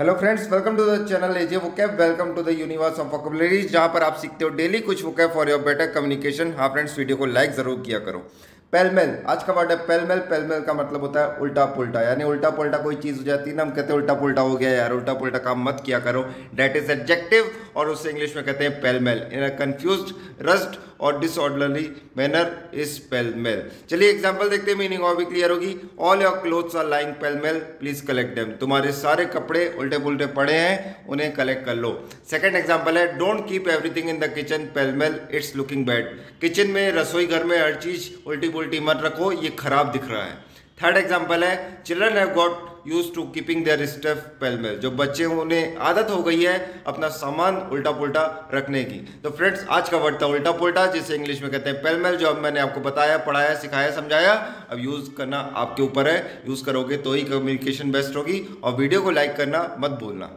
Hello friends, welcome to the channel AJ vocab. Welcome to the universe of vocabularies, जहां पर आप सीखते हो डेली कुछ vocab for your better communication. हाँ फ्रेंड्स, वीडियो को लाइक ज़रूर किया करो। पैलमेल, आज का वर्ड है पैलमेल। पैलमेल का मतलब होता है उल्टा पुल्टा, यानी उल्टा पुल्टा कोई चीज़ हो जाती है ना, हम कहते हैं उल्टा पुल्टा हो गया यार, उल्टा पुल्टा काम मत किया करो। डैट इज एडजेक्टिव और उसे इंग्लिश में कहते हैं pell mell. In a confused, rushed और डिसऑर्डरली मैनर इज पैलमेल। चलिए एग्जाम्पल देखते हैं, मीनिंग और भी क्लियर होगी। All your clothes are lying pell-mell, please collect them. तुम्हारे सारे कपड़े उल्टे पुल्टे पड़े हैं, उन्हें कलेक्ट कर लो। सेकंड एग्जाम्पल है, don't keep everything in the kitchen pellmell, it's looking bad. Kitchen में, रसोई घर में हर चीज उल्टी पुल्टी मत रखो, ये खराब दिख रहा है। थर्ड एग्जाम्पल है, children have got use to keeping their stuff pellmell. जो बच्चे हैं उन्हें आदत हो गई है अपना सामान उल्टा पुल्टा रखने की। तो फ्रेंड्स, आज का वर्ड था उल्टा पुल्टा, जिसे इंग्लिश में कहते हैं पैलमेल, जो अब मैंने आपको बताया, पढ़ाया, सिखाया, समझाया। अब यूज़ करना आपके ऊपर है, यूज़ करोगे तो ही कम्युनिकेशन बेस्ट होगी। और वीडियो को लाइक करना मत भूलना।